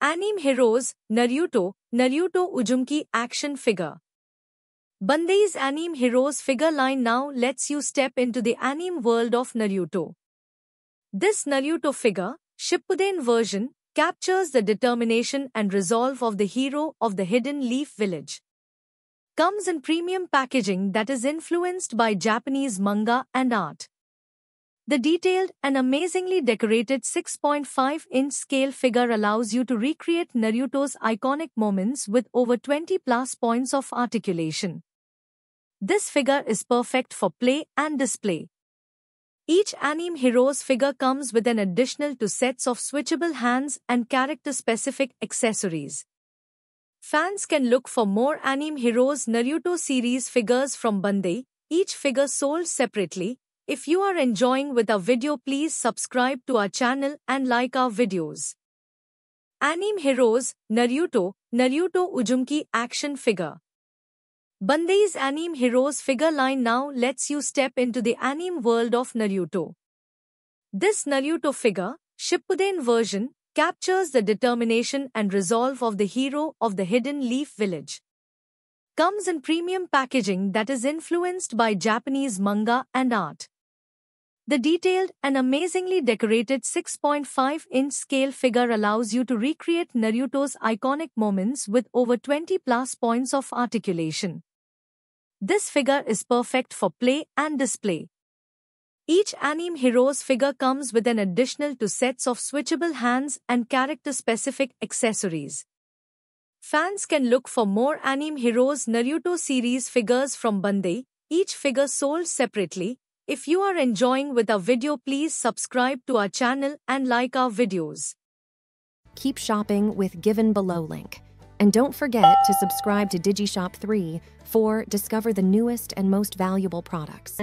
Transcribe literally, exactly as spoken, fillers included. Anime Heroes, Naruto, Naruto Uzumaki action figure. Bandai's Anime Heroes figure line now lets you step into the anime world of Naruto. This Naruto figure, Shippuden version, captures the determination and resolve of the hero of the Hidden Leaf Village. Comes in premium packaging that is influenced by Japanese manga and art. The detailed and amazingly decorated six point five inch scale figure allows you to recreate Naruto's iconic moments with over twenty plus points of articulation. This figure is perfect for play and display. Each Anime Heroes figure comes with an additional two sets of switchable hands and character-specific accessories. Fans can look for more Anime Heroes Naruto series figures from Bandai, each figure sold separately. If you are enjoying with our video, please subscribe to our channel and like our videos. Anime Heroes, Naruto, Naruto Uzumaki action figure. Bandai's Anime Heroes figure line now lets you step into the anime world of Naruto. This Naruto figure, Shippuden version, captures the determination and resolve of the hero of the Hidden Leaf Village. Comes in premium packaging that is influenced by Japanese manga and art. The detailed and amazingly decorated six point five inch scale figure allows you to recreate Naruto's iconic moments with over twenty plus points of articulation. This figure is perfect for play and display. Each Anime Heroes figure comes with an additional two sets of switchable hands and character-specific accessories. Fans can look for more Anime Heroes Naruto series figures from Bandai, each figure sold separately. If you are enjoying with our video, please subscribe to our channel and like our videos. Keep shopping with given below link. And don't forget to subscribe to Digishop three for discover the newest and most valuable products.